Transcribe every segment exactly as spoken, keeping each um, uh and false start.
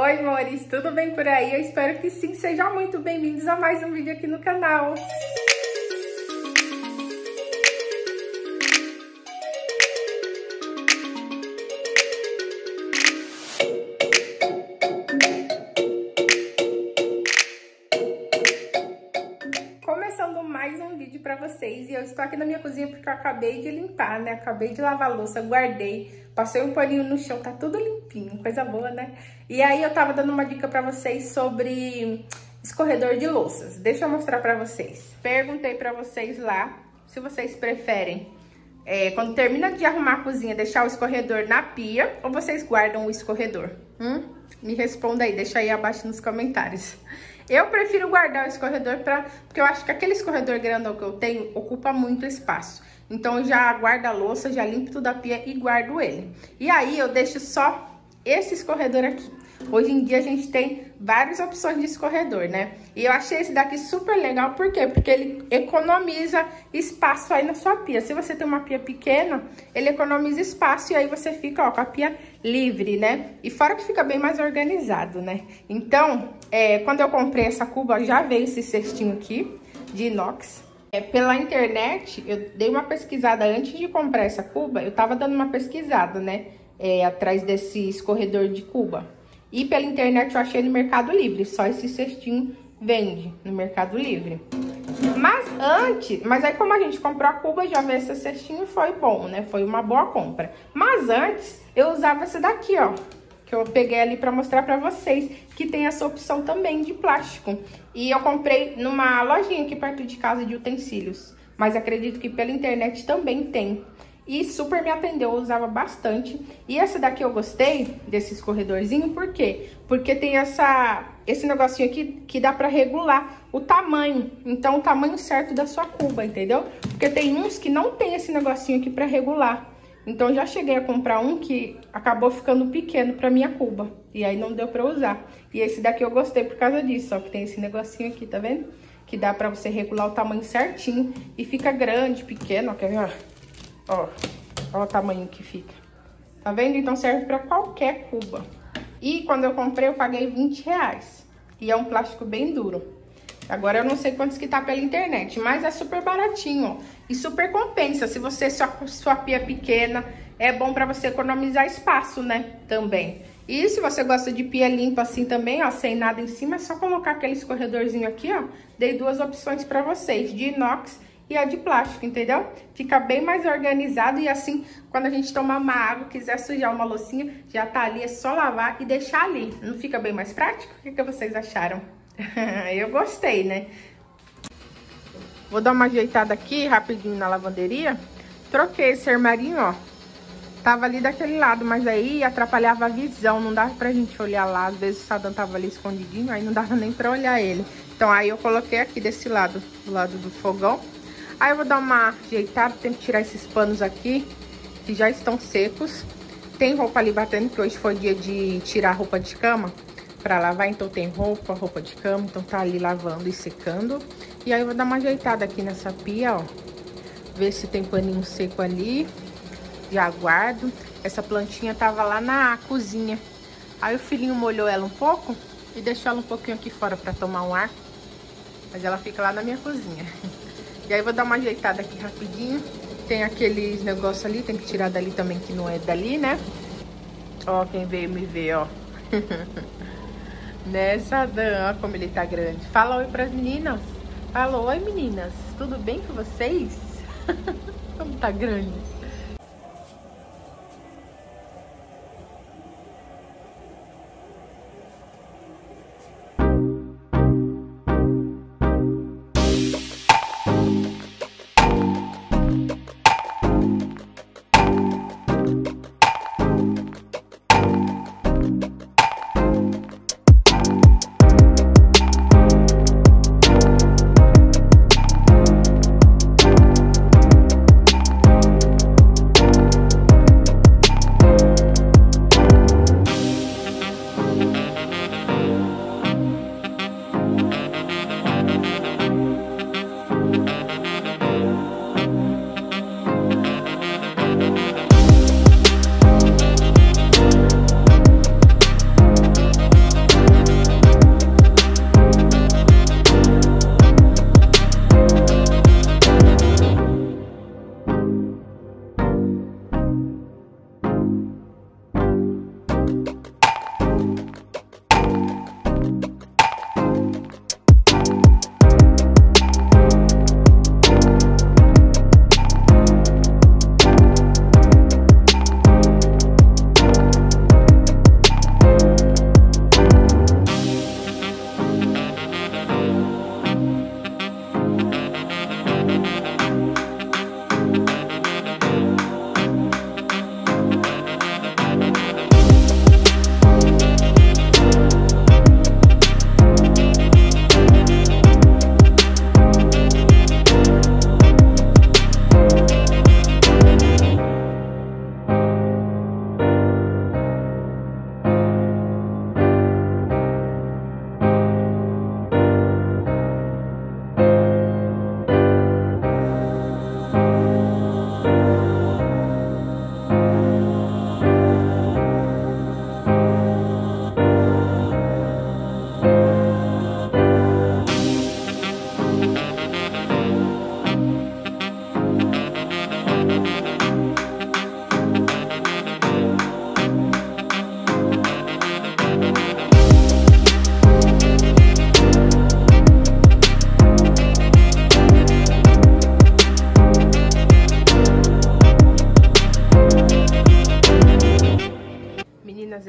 Oi, amores, tudo bem por aí? Eu espero que sim, sejam muito bem-vindos a mais um vídeo aqui no canal. Começando mais um vídeo pra vocês, e eu estou aqui na minha cozinha porque eu acabei de limpar, né? Acabei de lavar a louça, guardei, passei um paninho no chão, tá tudo limpinho, coisa boa, né? E aí eu tava dando uma dica pra vocês sobre escorredor de louças. Deixa eu mostrar pra vocês. Perguntei pra vocês lá se vocês preferem, é, quando termina de arrumar a cozinha, deixar o escorredor na pia ou vocês guardam o escorredor? Hum? Me responda aí, deixa aí abaixo nos comentários. Eu prefiro guardar o escorredor pra... porque eu acho que aquele escorredor grandão que eu tenho ocupa muito espaço. Então, eu já guardo a louça, já limpo tudo a pia e guardo ele. E aí, eu deixo só esse escorredor aqui. Hoje em dia, a gente tem várias opções de escorredor, né? E eu achei esse daqui super legal. Por quê? Porque ele economiza espaço aí na sua pia. Se você tem uma pia pequena, ele economiza espaço e aí você fica, ó, com a pia livre, né? E fora que fica bem mais organizado, né? Então, é, quando eu comprei essa cuba, já veio esse cestinho aqui de inox. É, pela internet, eu dei uma pesquisada antes de comprar essa cuba. Eu tava dando uma pesquisada, né? É, atrás desse escorredor de cuba. E pela internet eu achei no Mercado Livre. Só esse cestinho vende no Mercado Livre. Mas antes... Mas aí como a gente comprou a cuba, já veio esse cestinho e foi bom, né? Foi uma boa compra. Mas antes eu usava esse daqui, ó. Que eu peguei ali pra mostrar pra vocês. Que tem essa opção também de plástico. E eu comprei numa lojinha aqui perto de casa de utensílios. Mas acredito que pela internet também tem. E super me atendeu, eu usava bastante. E essa daqui eu gostei, desse escorredorzinho, por quê? Porque tem essa, esse negocinho aqui que dá pra regular o tamanho. Então, o tamanho certo da sua cuba, entendeu? Porque tem uns que não tem esse negocinho aqui pra regular. Então, já cheguei a comprar um que acabou ficando pequeno pra minha cuba. E aí, não deu pra usar. E esse daqui eu gostei por causa disso, ó, que tem esse negocinho aqui, tá vendo? Que dá pra você regular o tamanho certinho. E fica grande, pequeno, ó, quer ver, ó? Ó, ó o tamanho que fica. Tá vendo? Então serve pra qualquer cuba. E quando eu comprei, eu paguei vinte reais. E é um plástico bem duro. Agora eu não sei quantos que tá pela internet, mas é super baratinho, ó. E super compensa. Se você só com sua pia pequena, é bom pra você economizar espaço, né? Também. E se você gosta de pia limpa assim também, ó, sem nada em cima, é só colocar aquele escorredorzinho aqui, ó. Dei duas opções pra vocês, de inox e a de plástico, entendeu? Fica bem mais organizado e assim, quando a gente tomar uma água, quiser sujar uma loucinha, já tá ali, é só lavar e deixar ali. Não fica bem mais prático? O que, que vocês acharam? Eu gostei, né? Vou dar uma ajeitada aqui, rapidinho, na lavanderia. Troquei esse armarinho, ó. Tava ali daquele lado, mas aí atrapalhava a visão, não dava pra gente olhar lá. Às vezes o Sadam tava ali escondidinho, aí não dava nem pra olhar ele. Então aí eu coloquei aqui desse lado, do lado do fogão. Aí eu vou dar uma ajeitada, tenho que tirar esses panos aqui, que já estão secos. Tem roupa ali batendo, que hoje foi dia de tirar roupa de cama pra lavar, então tem roupa, roupa de cama, então tá ali lavando e secando. E aí eu vou dar uma ajeitada aqui nessa pia, ó, ver se tem paninho seco ali, já guardo. Essa plantinha tava lá na cozinha, aí o filhinho molhou ela um pouco e deixou ela um pouquinho aqui fora pra tomar um ar, mas ela fica lá na minha cozinha. E aí vou dar uma ajeitada aqui rapidinho. Tem aqueles negócios ali, tem que tirar dali também, que não é dali, né? Ó, quem veio me ver, ó. Né, Sadam? Ó como ele tá grande. Fala oi pras meninas. Fala oi, meninas. Tudo bem com vocês? Como tá grande.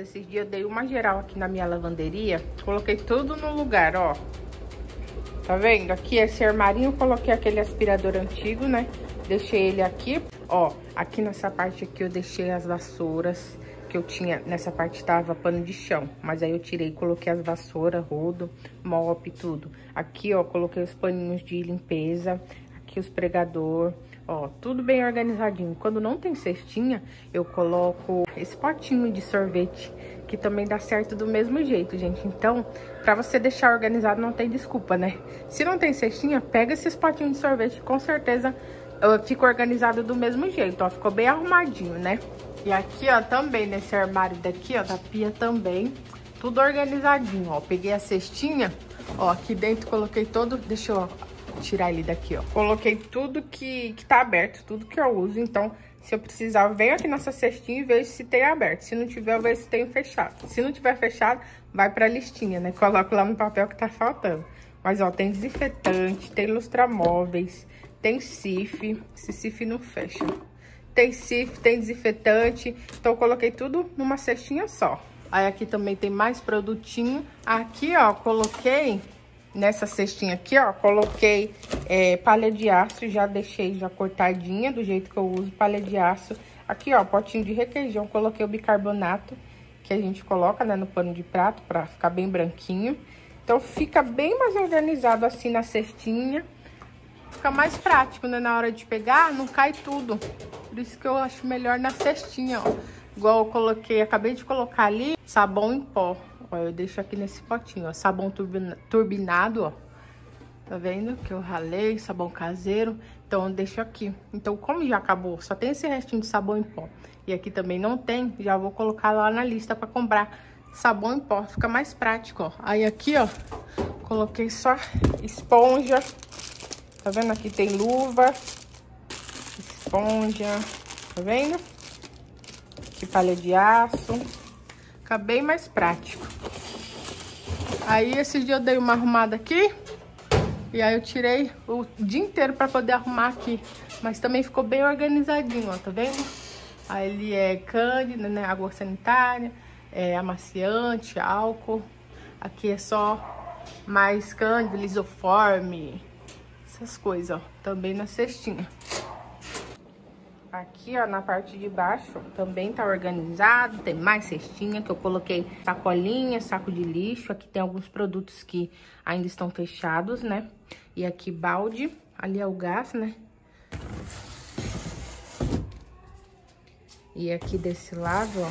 Esses dias eu dei uma geral aqui na minha lavanderia. Coloquei tudo no lugar, ó. Tá vendo? Aqui esse armarinho eu coloquei aquele aspirador antigo, né? Deixei ele aqui, ó. Aqui nessa parte aqui eu deixei as vassouras que eu tinha. Nessa parte tava pano de chão, mas aí eu tirei, coloquei as vassouras, rodo, mop, tudo. Aqui, ó, coloquei os paninhos de limpeza. Aqui os pregador, ó, tudo bem organizadinho. Quando não tem cestinha, eu coloco esse potinho de sorvete, que também dá certo do mesmo jeito, gente. Então, pra você deixar organizado, não tem desculpa, né? Se não tem cestinha, pega esses potinhos de sorvete, com certeza eu fico organizado do mesmo jeito, ó. Ficou bem arrumadinho, né? E aqui, ó, também nesse armário daqui, ó, da pia também, tudo organizadinho, ó. Peguei a cestinha, ó, aqui dentro coloquei todo, deixa eu tirar ele daqui, ó. Coloquei tudo que, que tá aberto, tudo que eu uso. Então, se eu precisar, eu venho aqui nessa cestinha e vejo se tem aberto. Se não tiver, eu vejo se tem fechado. Se não tiver fechado, vai pra listinha, né? Coloco lá no papel que tá faltando. Mas, ó, tem desinfetante, tem lustramóveis, tem C I F. Esse C I F não fecha. Tem C I F, tem desinfetante. Então, eu coloquei tudo numa cestinha só. Aí, aqui também tem mais produtinho. Aqui, ó, coloquei... Nessa cestinha aqui, ó, coloquei é, palha de aço, já deixei já cortadinha, do jeito que eu uso, palha de aço. Aqui, ó, potinho de requeijão, coloquei o bicarbonato, que a gente coloca, né, no pano de prato, pra ficar bem branquinho. Então, fica bem mais organizado assim na cestinha. Fica mais prático, né, na hora de pegar, não cai tudo. Por isso que eu acho melhor na cestinha, ó. Igual eu coloquei, acabei de colocar ali, sabão em pó. Ó, eu deixo aqui nesse potinho, ó, sabão turbina, turbinado, ó, tá vendo? Que eu ralei, sabão caseiro, então eu deixo aqui. Então, como já acabou, só tem esse restinho de sabão em pó e aqui também não tem, já vou colocar lá na lista pra comprar sabão em pó, fica mais prático, ó. Aí aqui, ó, coloquei só esponja, tá vendo? Aqui tem luva, esponja, tá vendo? Aqui palha de aço, fica bem mais prático. Aí, esse dia eu dei uma arrumada aqui. E aí, eu tirei o dia inteiro pra poder arrumar aqui. Mas também ficou bem organizadinho, ó. Tá vendo? Aí, ele é cândida, né? Água sanitária, é amaciante, álcool. Aqui é só mais cândida, lisoforme. Essas coisas, ó. Também na cestinha. Aqui, ó, na parte de baixo também tá organizado, tem mais cestinha que eu coloquei sacolinha, saco de lixo. Aqui tem alguns produtos que ainda estão fechados, né? E aqui balde, ali é o gás, né? E aqui desse lado, ó,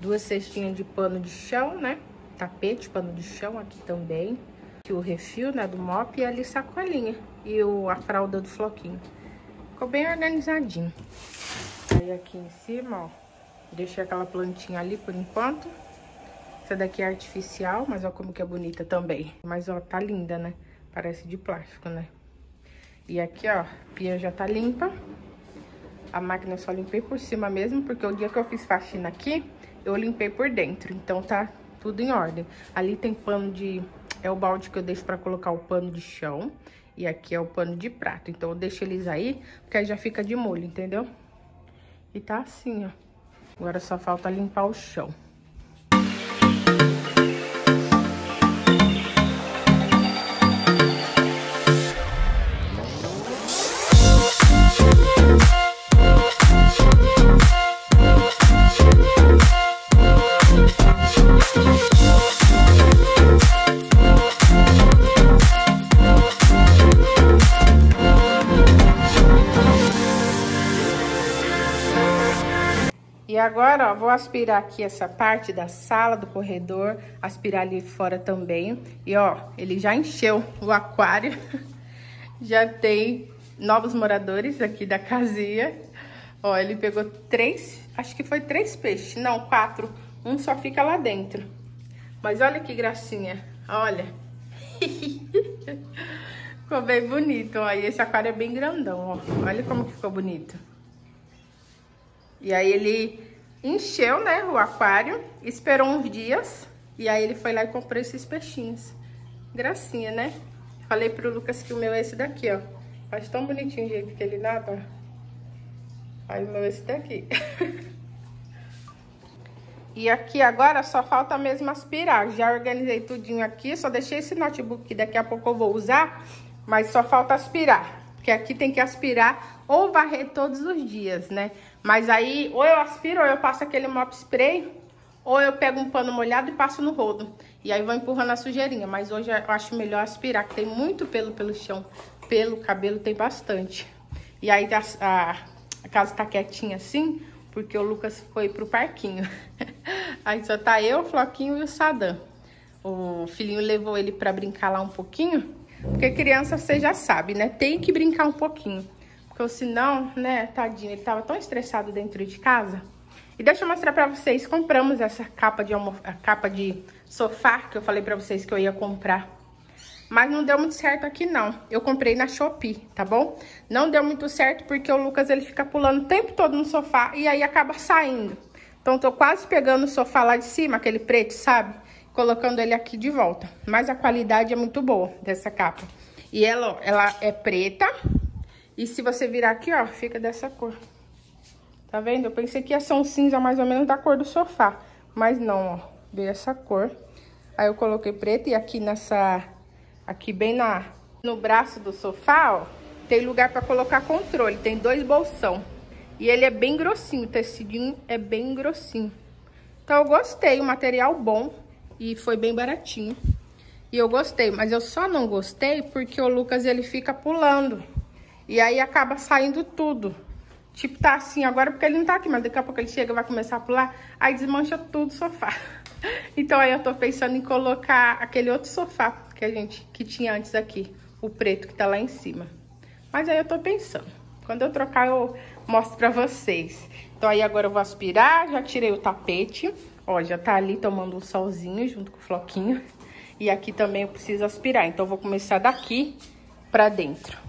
duas cestinhas de pano de chão, né? Tapete, pano de chão aqui também. Aqui o refil, né, do mop e ali sacolinha e o, a fralda do floquinho. Ficou bem organizadinho. Aí aqui em cima, ó, deixei aquela plantinha ali por enquanto. Essa daqui é artificial, mas ó como que é bonita também. Mas ó, tá linda, né? Parece de plástico, né? E aqui, ó, a pia já tá limpa. A máquina eu só limpei por cima mesmo, porque o dia que eu fiz faxina aqui, eu limpei por dentro. Então tá tudo em ordem. Ali tem pano de... É o balde que eu deixo pra colocar o pano de chão. E aqui é o pano de prato. Então, eu deixo eles aí, porque aí já fica de molho, entendeu? E tá assim, ó. Agora só falta limpar o chão. E agora, ó, vou aspirar aqui essa parte da sala, do corredor, aspirar ali fora também. E, ó, ele já encheu o aquário. Já tem novos moradores aqui da casinha. Ó, ele pegou três, acho que foi três peixes. Não, quatro. Um só fica lá dentro. Mas olha que gracinha. Olha. Ficou bem bonito, ó. E esse aquário é bem grandão, ó. Olha como que ficou bonito. E aí ele encheu, né, o aquário, esperou uns dias, e aí ele foi lá e comprou esses peixinhos. Gracinha, né? Falei pro Lucas que o meu é esse daqui, ó. Acho tão bonitinho o jeito que ele nada. Aí o meu é esse daqui. E aqui agora só falta mesmo aspirar. Já organizei tudinho aqui, só deixei esse notebook que daqui a pouco eu vou usar, mas só falta aspirar. Porque aqui tem que aspirar ou varrer todos os dias, né? Mas aí ou eu aspiro, ou eu passo aquele mop spray, ou eu pego um pano molhado e passo no rodo. E aí vou empurrando a sujeirinha. Mas hoje eu acho melhor aspirar, que tem muito pelo pelo chão. Pelo cabelo tem bastante. E aí a, a, a casa tá quietinha assim, porque o Lucas foi pro parquinho. Aí só tá eu, o Floquinho e o Sadam. O filhinho levou ele pra brincar lá um pouquinho, porque criança você já sabe, né? Tem que brincar um pouquinho, porque senão, né, tadinho, ele tava tão estressado dentro de casa. E deixa eu mostrar pra vocês, compramos essa capa de, almo... a capa de sofá, que eu falei pra vocês que eu ia comprar. Mas não deu muito certo aqui, não. Eu comprei na Shopee, tá bom? Não deu muito certo porque o Lucas, ele fica pulando o tempo todo no sofá e aí acaba saindo. Então, tô quase pegando o sofá lá de cima, aquele preto, sabe? Colocando ele aqui de volta. Mas a qualidade é muito boa dessa capa. E ela, ó, ela é preta. E se você virar aqui, ó, fica dessa cor. Tá vendo? Eu pensei que ia ser um cinza mais ou menos da cor do sofá. Mas não, ó. Veio essa cor. Aí eu coloquei preto e aqui nessa... Aqui bem na, no braço do sofá, ó, tem lugar pra colocar controle. Tem dois bolsão. E ele é bem grossinho, o tecidinho é bem grossinho. Então eu gostei, o material bom e foi bem baratinho. E eu gostei, mas eu só não gostei porque o Lucas, ele fica pulando. E aí acaba saindo tudo. Tipo, tá assim agora porque ele não tá aqui, mas daqui a pouco ele chega e vai começar a pular. Aí desmancha tudo o sofá. Então aí eu tô pensando em colocar aquele outro sofá que a gente que tinha antes aqui, o preto que tá lá em cima. Mas aí eu tô pensando, quando eu trocar eu mostro pra vocês. Então aí agora eu vou aspirar, já tirei o tapete, ó, já tá ali tomando um solzinho junto com o Floquinho. E aqui também eu preciso aspirar, então eu vou começar daqui pra dentro.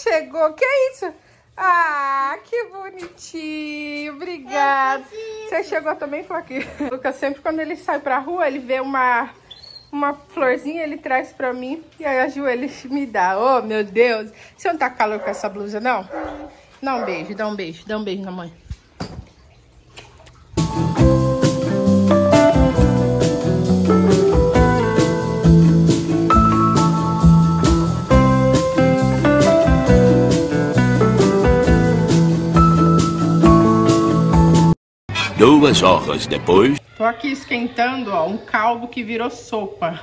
Chegou, que é isso? Ah, que bonitinho, obrigada. Você chegou também, Floquinho? O Lucas sempre quando ele sai pra rua, ele vê uma, uma florzinha, ele traz pra mim e aí a Ju, ele me dá. Oh, meu Deus, você não tá calor com essa blusa, não? Dá um beijo, dá um beijo, dá um beijo na mãe. Duas horas depois... Tô aqui esquentando, ó, um caldo que virou sopa.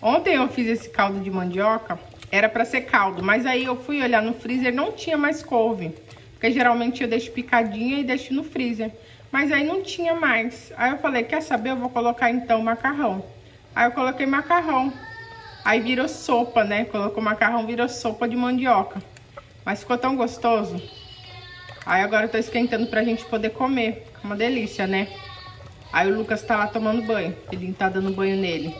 Ontem eu fiz esse caldo de mandioca, era pra ser caldo, mas aí eu fui olhar no freezer, não tinha mais couve. Porque geralmente eu deixo picadinha e deixo no freezer. Mas aí não tinha mais. Aí eu falei, quer saber, eu vou colocar então macarrão. Aí eu coloquei macarrão. Aí virou sopa, né? Colocou macarrão, virou sopa de mandioca. Mas ficou tão gostoso. Aí agora eu tô esquentando pra gente poder comer. Uma delícia, né? Aí o Lucas tá lá tomando banho. Ele tá dando banho nele.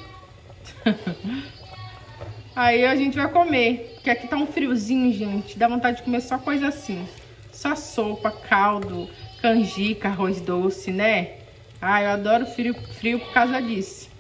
Aí a gente vai comer. Porque aqui tá um friozinho, gente. Dá vontade de comer só coisa assim. Só sopa, caldo, canjica, arroz doce, né? Ah, eu adoro frio, frio por causa disso.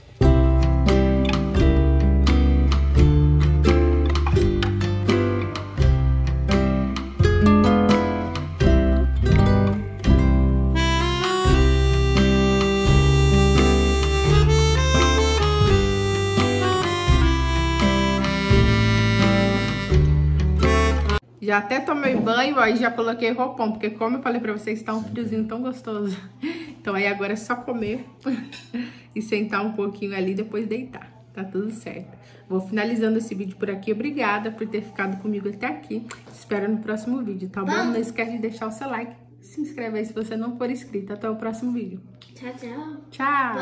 Já até tomei banho, aí já coloquei roupão, porque como eu falei pra vocês, tá um friozinho tão gostoso. Então aí agora é só comer e sentar um pouquinho ali e depois deitar. Tá tudo certo. Vou finalizando esse vídeo por aqui. Obrigada por ter ficado comigo até aqui. Espero no próximo vídeo, tá bom? Não esquece de deixar o seu like. Se inscreve aí se você não for inscrito. Até o próximo vídeo. Tchau, tchau. Tchau.